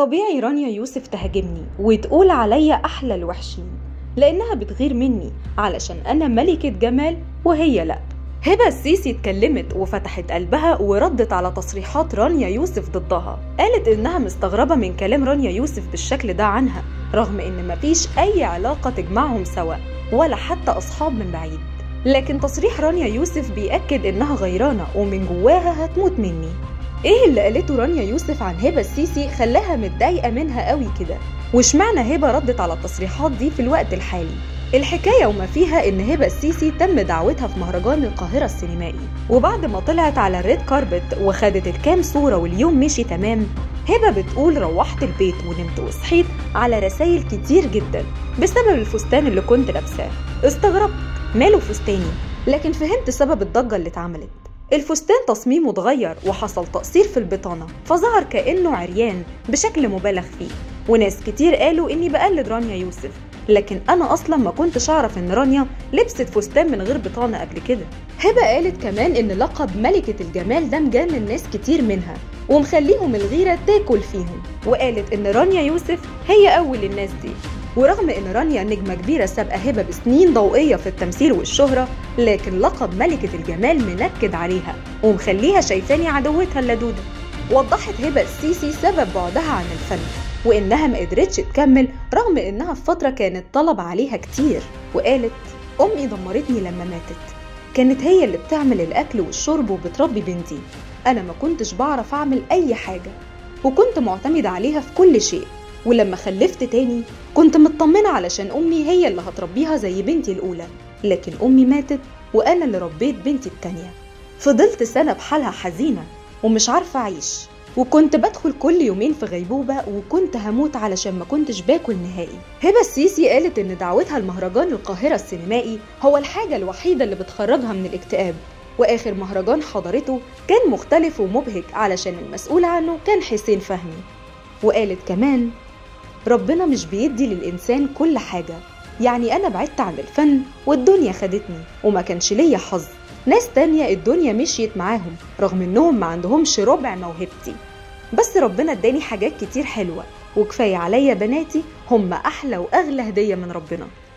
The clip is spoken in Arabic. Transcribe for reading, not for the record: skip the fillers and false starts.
طبيعي رانيا يوسف تهاجمني وتقول عليا أحلى الوحشين لأنها بتغير مني علشان أنا ملكة جمال وهي لأ. هبة السيسي اتكلمت وفتحت قلبها وردت على تصريحات رانيا يوسف ضدها، قالت إنها مستغربة من كلام رانيا يوسف بالشكل ده عنها رغم إن مفيش أي علاقة تجمعهم سوا ولا حتى أصحاب من بعيد، لكن تصريح رانيا يوسف بيأكد إنها غيرانة ومن جواها هتموت مني. إيه اللي قالته رانيا يوسف عن هبة السيسي خلاها متضايقة منها قوي كده؟ واشمعنى هبة ردت على التصريحات دي في الوقت الحالي؟ الحكاية وما فيها إن هبة السيسي تم دعوتها في مهرجان القاهرة السينمائي، وبعد ما طلعت على الريد كاربت وخدت الكام صورة واليوم مشي تمام، هبة بتقول روحت البيت ونمت وصحيت على رسائل كتير جدا بسبب الفستان اللي كنت لابساه، استغربت ماله فستاني؟ لكن فهمت سبب الضجة اللي اتعملت، الفستان تصميمه اتغير وحصل تقصير في البطانة فظهر كأنه عريان بشكل مبالغ فيه، وناس كتير قالوا إني بقلد رانيا يوسف، لكن أنا أصلا ما كنتش أعرف إن رانيا لبست فستان من غير بطانة قبل كده. هبة قالت كمان إن لقب ملكة الجمال ده مجنن ناس كتير منها ومخليهم الغيرة تاكل فيهم، وقالت إن رانيا يوسف هي أول الناس دي، ورغم إن رانيا نجمة كبيرة سابقة هبة بسنين ضوئية في التمثيل والشهرة، لكن لقب ملكة الجمال منكد عليها ومخليها شايفاني عدوتها اللدودة. وضحت هبة السيسي سبب بعدها عن الفن وإنها ما قدرتش تكمل رغم إنها في فترة كانت طلب عليها كتير، وقالت أمي دمرتني لما ماتت، كانت هي اللي بتعمل الأكل والشرب وبتربي بنتي، أنا ما كنتش بعرف أعمل أي حاجة وكنت معتمدة عليها في كل شيء، ولما خلفت تاني كنت مطمنة علشان أمي هي اللي هتربيها زي بنتي الأولى، لكن أمي ماتت وأنا اللي ربيت بنتي التانية، فضلت سنة بحالها حزينة ومش عارفة أعيش، وكنت بدخل كل يومين في غيبوبة وكنت هموت علشان ما كنتش باكل نهائي. هبة السيسي قالت إن دعوتها لمهرجان القاهرة السينمائي هو الحاجة الوحيدة اللي بتخرجها من الاكتئاب، وآخر مهرجان حضرته كان مختلف ومبهج علشان المسؤول عنه كان حسين فهمي. وقالت كمان ربنا مش بيدي للإنسان كل حاجة، يعني أنا بعدت عن الفن والدنيا خدتني وما كانش ليا حظ، ناس تانية الدنيا مشيت معاهم رغم إنهم ما عندهمش ربع موهبتي، بس ربنا اداني حاجات كتير حلوة وكفاية عليا بناتي هم أحلى وأغلى هدية من ربنا.